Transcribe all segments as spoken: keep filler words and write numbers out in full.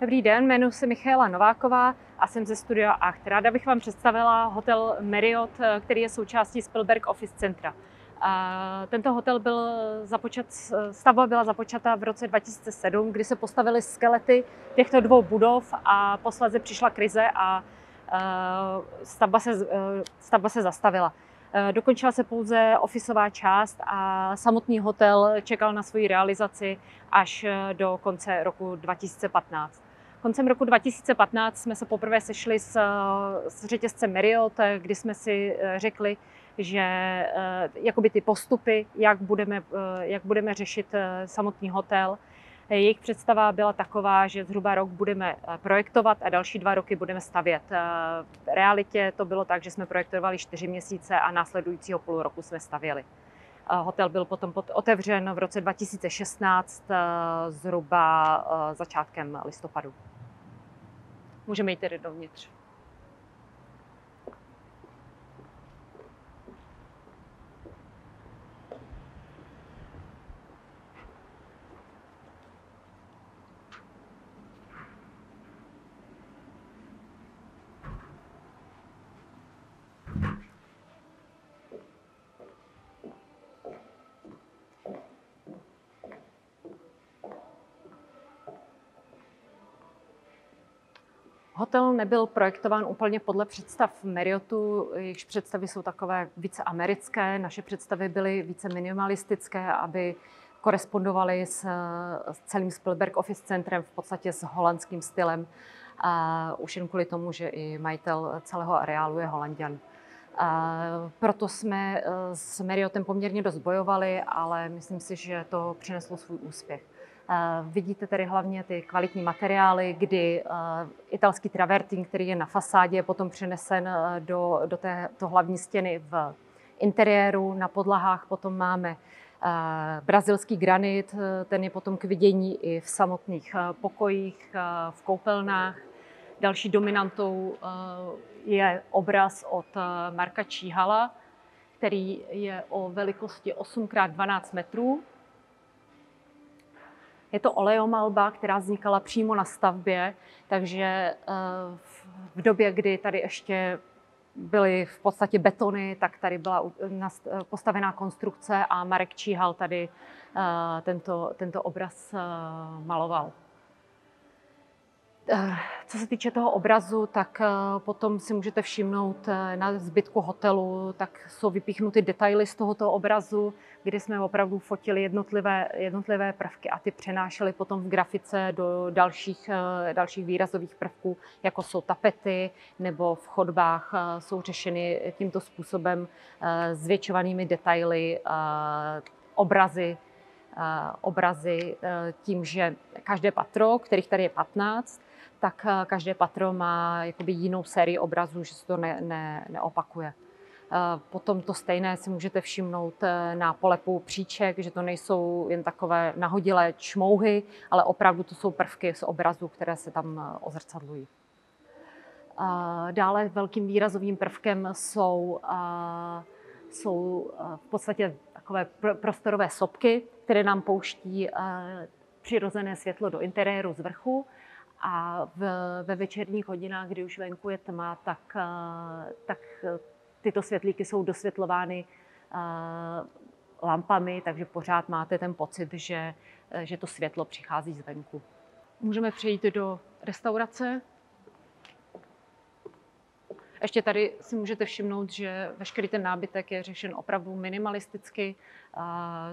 Dobrý den, jmenuji se Michaela Nováková a jsem ze studia Acht. Ráda bych vám představila hotel Marriott, který je součástí Spielberk Office Centra. Tento hotel byl započat, stavba byla započata v roce dva tisíce sedm, kdy se postavily skelety těchto dvou budov a posléze přišla krize a stavba se, stavba se zastavila. Dokončila se pouze ofisová část a samotný hotel čekal na svoji realizaci až do konce roku dva tisíce patnáct. Koncem roku dva tisíce patnáct jsme se poprvé sešli s, s řetězcem Marriott, kdy jsme si řekli, že jakoby ty postupy, jak budeme, jak budeme řešit samotný hotel. Jejich představa byla taková, že zhruba rok budeme projektovat a další dva roky budeme stavět. V realitě to bylo tak, že jsme projektovali čtyři měsíce a následujícího půl roku jsme stavěli. Hotel byl potom otevřen v roce dva tisíce šestnáct zhruba začátkem listopadu. Můžeme jít tedy dovnitř. Hotel nebyl projektován úplně podle představ Marriottu, jejichž představy jsou takové více americké. Naše představy byly více minimalistické, aby korespondovaly s, s celým Spielberg Office centrem, v podstatě s holandským stylem. A už jen kvůli tomu, že i majitel celého areálu je Holanďan. A proto jsme s Marriottem poměrně dost bojovali, ale myslím si, že to přineslo svůj úspěch. Vidíte tady hlavně ty kvalitní materiály, kdy italský travertín, který je na fasádě, je potom přenesen do, do této hlavní stěny v interiéru. Na podlahách potom máme brazilský granit, ten je potom k vidění i v samotných pokojích, v koupelnách. Další dominantou je obraz od Marka Číhala, který je o velikosti osm krát dvanáct metrů. Je to olejomalba, která vznikala přímo na stavbě, takže v době, kdy tady ještě byly v podstatě betony, tak tady byla postavená konstrukce a Marek Číhal tady tento, tento obraz maloval. Co se týče toho obrazu, tak potom si můžete všimnout na zbytku hotelu, tak jsou vypíchnuty detaily z tohoto obrazu, kdy jsme opravdu fotili jednotlivé, jednotlivé prvky a ty přenášeli potom v grafice do dalších, dalších výrazových prvků, jako jsou tapety, nebo v chodbách jsou řešeny tímto způsobem zvětšovanými detaily obrazy, obrazy tím, že každé patro, kterých tady je patnáct, tak každé patro má jakoby jinou sérii obrazů, že se to ne, ne, neopakuje. Potom to stejné si můžete všimnout na polepu příček, že to nejsou jen takové nahodilé čmouhy, ale opravdu to jsou prvky z obrazů, které se tam ozrcadlují. Dále velkým výrazovým prvkem jsou, jsou v podstatě takové prostorové sopky, které nám pouští přirozené světlo do interiéru z vrchu. A v, ve večerních hodinách, kdy už venku je tma, tak, tak tyto světlíky jsou dosvětlovány lampami, takže pořád máte ten pocit, že, že to světlo přichází zvenku. Můžeme přejít do restaurace. Ještě tady si můžete všimnout, že veškerý ten nábytek je řešen opravdu minimalisticky.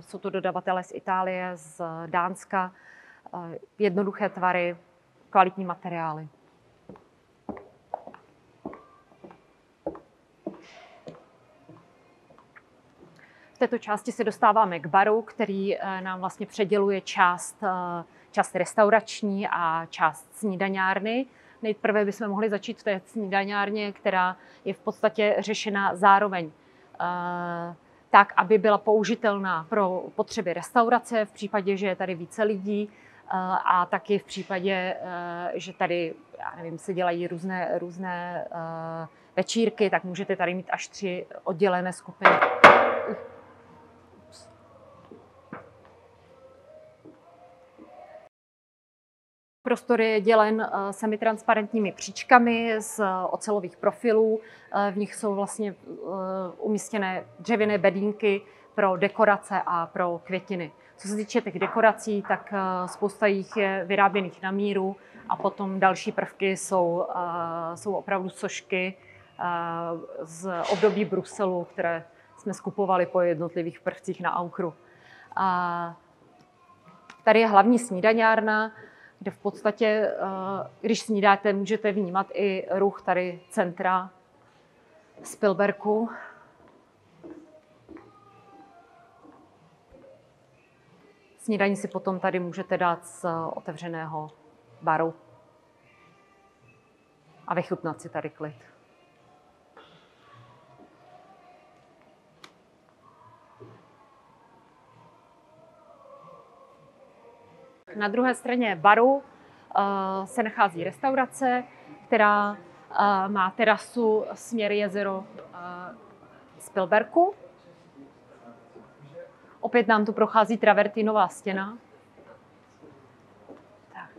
Jsou to dodavatelé z Itálie, z Dánska, jednoduché tvary, kvalitní materiály. V této části se dostáváme k baru, který nám vlastně předěluje část, část restaurační a část snídaňárny. Nejprve bychom mohli začít v té snídaňárně, která je v podstatě řešena zároveň tak, aby byla použitelná pro potřeby restaurace v případě, že je tady více lidí, a taky v případě, že tady, já nevím, se dělají různé, různé večírky, tak můžete tady mít až tři oddělené skupiny. Prostor je dělen semitransparentními příčkami z ocelových profilů. V nich jsou vlastně umístěné dřevěné bedínky pro dekorace a pro květiny. Co se týče těch dekorací, tak spousta jich je vyráběných na míru a potom další prvky jsou, jsou opravdu sošky z období Bruselu, které jsme skupovali po jednotlivých prvcích na Auchru. Tady je hlavní snídaňárna, kde v podstatě, když snídáte, můžete vnímat i ruch tady centra Spielberku. Snídaní si potom tady můžete dát z otevřeného baru a vychutnat si tady klid. Na druhé straně baru se nachází restaurace, která má terasu směr jezero Spielberku. Opět nám tu prochází travertinová stěna. Tak.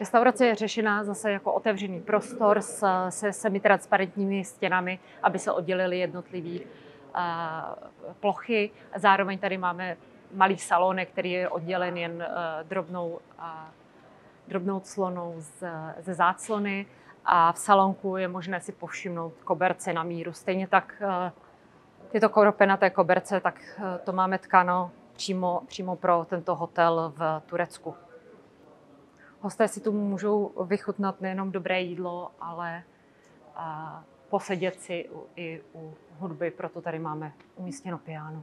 Restaurace je řešena zase jako otevřený prostor se semitransparentními stěnami, aby se oddělily jednotlivé plochy. Zároveň tady máme malý salonek, který je oddělen jen drobnou, drobnou clonou z, ze záclony. A v salonku je možné si povšimnout koberce na míru. Stejně tak tyto kopenaté koberce, tak to máme tkáno přímo, přímo pro tento hotel v Turecku. Hosté si tu můžou vychutnat nejenom dobré jídlo, ale posedět si i u hudby, proto tady máme umístěno piano.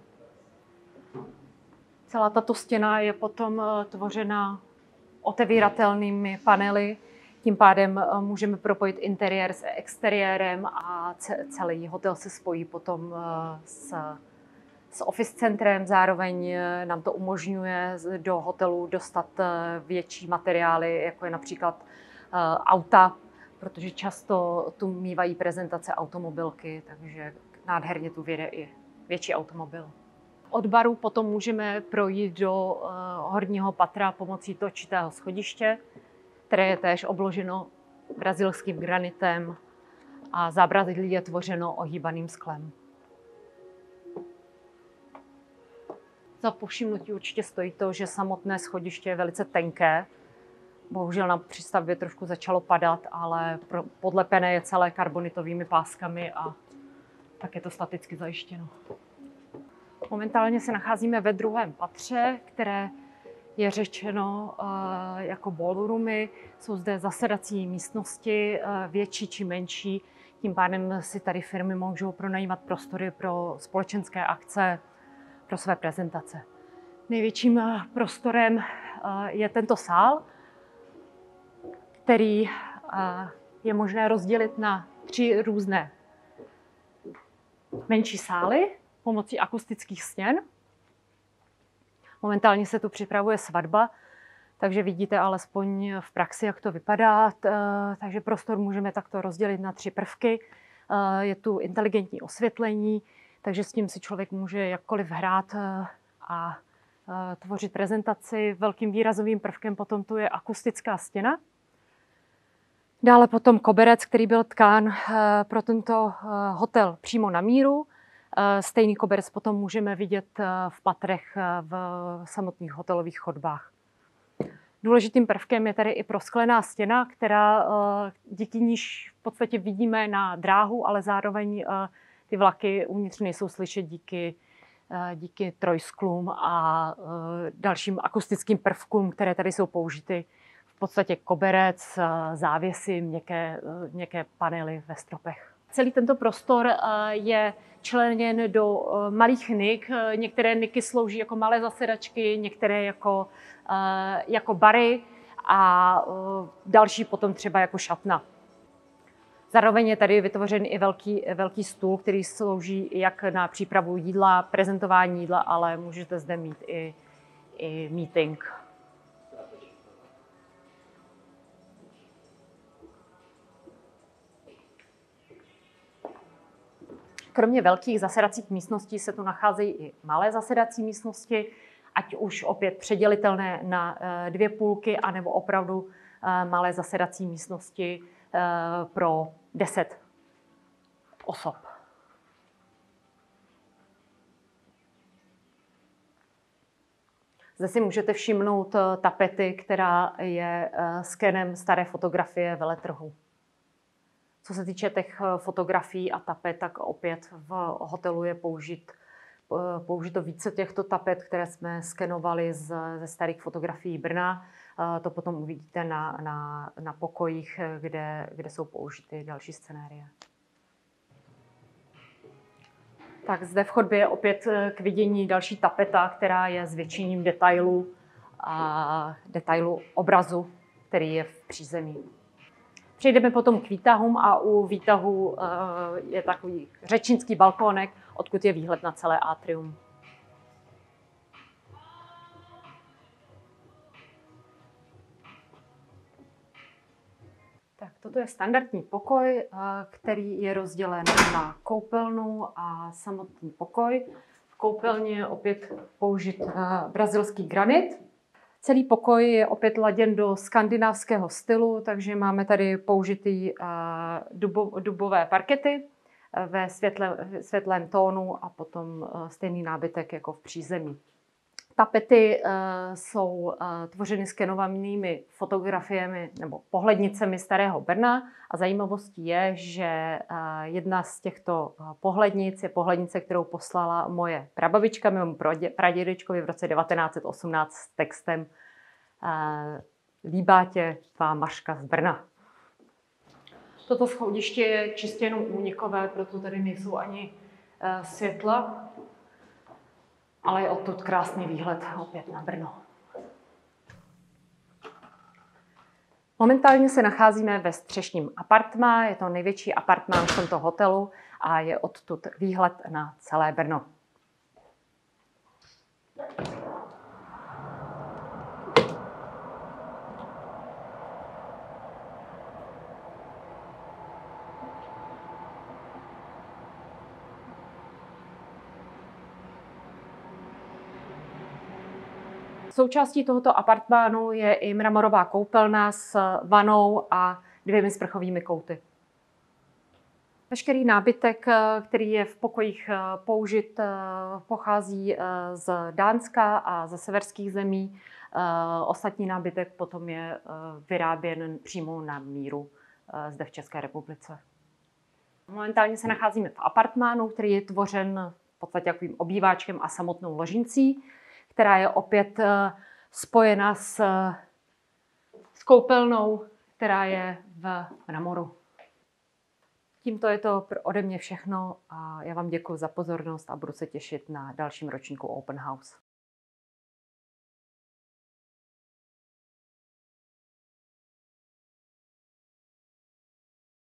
Celá tato stěna je potom tvořena otevíratelnými panely, tím pádem můžeme propojit interiér s exteriérem a celý hotel se spojí potom s, s office centrem. Zároveň nám to umožňuje do hotelu dostat větší materiály, jako je například auta, protože často tu mívají prezentace automobilky, takže nádherně tu vyjde i větší automobil. Od baru potom můžeme projít do horního patra pomocí točitého schodiště, které je též obloženo brazilským granitem a zábradlí je tvořeno ohýbaným sklem. Za povšimnutí určitě stojí to, že samotné schodiště je velice tenké. Bohužel na přístavbě trošku začalo padat, ale podlepené je celé karbonitovými páskami a tak je to staticky zajištěno. Momentálně se nacházíme ve druhém patře, které je řečeno jako ballroomy. Jsou zde zasedací místnosti, větší či menší. Tím pádem si tady firmy můžou pronajímat prostory pro společenské akce, pro své prezentace. Největším prostorem je tento sál, který je možné rozdělit na tři různé menší sály pomocí akustických stěn. Momentálně se tu připravuje svatba, takže vidíte alespoň v praxi, jak to vypadá. Takže prostor můžeme takto rozdělit na tři prvky. Je tu inteligentní osvětlení, takže s tím si člověk může jakkoliv hrát a tvořit prezentaci. Velkým výrazovým prvkem potom tu je akustická stěna. Dále potom koberec, který byl tkán pro tento hotel přímo na míru. Stejný koberec potom můžeme vidět v patrech v samotných hotelových chodbách. Důležitým prvkem je tady i prosklená stěna, která díky níž v podstatě vidíme na dráhu, ale zároveň ty vlaky uvnitř nejsou slyšet díky, díky trojsklům a dalším akustickým prvkům, které tady jsou použity. V podstatě koberec, závěsy, měkké, měkké panely ve stropech. Celý tento prostor je členěn do malých nik. Některé niky slouží jako malé zasedačky, některé jako, jako bary a další potom třeba jako šatna. Zároveň je tady vytvořen i velký, velký stůl, který slouží jak na přípravu jídla, prezentování jídla, ale můžete zde mít i, i meeting. Kromě velkých zasedacích místností se tu nacházejí i malé zasedací místnosti ať už opět předělitelné na dvě půlky, anebo opravdu malé zasedací místnosti pro deset osob. Zde si můžete všimnout tapety, která je skenem staré fotografie veletrhu. Co se týče těch fotografií a tapet, tak opět v hotelu je použit, použito více těchto tapet, které jsme skenovali z, ze starých fotografií Brna. To potom uvidíte na, na, na pokojích, kde, kde jsou použity další scenérie. Tak zde v chodbě je opět k vidění další tapeta, která je zvětšením detailu a detailu obrazu, který je v přízemí. Přejdeme potom k výtahům a u výtahu je takový řečnický balkónek, odkud je výhled na celé atrium. Tak toto je standardní pokoj, který je rozdělen na koupelnu a samotný pokoj. V koupelně je opět použit brazilský granit. Celý pokoj je opět laděn do skandinávského stylu, takže máme tady použitý dubové parkety ve světlém tónu a potom stejný nábytek jako v přízemí. Tapety jsou tvořeny skenovanými fotografiemi nebo pohlednicemi starého Brna a zajímavostí je, že jedna z těchto pohlednic je pohlednice, kterou poslala moje prababička mému pradědečkovi v roce devatenáct set osmnáct s textem Líbá tě tvá Mařka z Brna. Toto schodiště je čistě jenom únikové, proto tady nejsou ani světla. Ale je odtud krásný výhled opět na Brno. Momentálně se nacházíme ve střešním apartmá, je to největší apartmán v tomto hotelu a je odtud výhled na celé Brno. Součástí tohoto apartmánu je i mramorová koupelna s vanou a dvěmi sprchovými kouty. Veškerý nábytek, který je v pokojích použit, pochází z Dánska a ze severských zemí. Ostatní nábytek potom je vyráběn přímo na míru zde v České republice. Momentálně se nacházíme v apartmánu, který je tvořen v podstatě takovým obýváčkem a samotnou ložnicí, která je opět spojena s, s koupelnou, která je v mramoru. Tímto je to ode mě všechno a já vám děkuji za pozornost a budu se těšit na dalším ročníku Open House.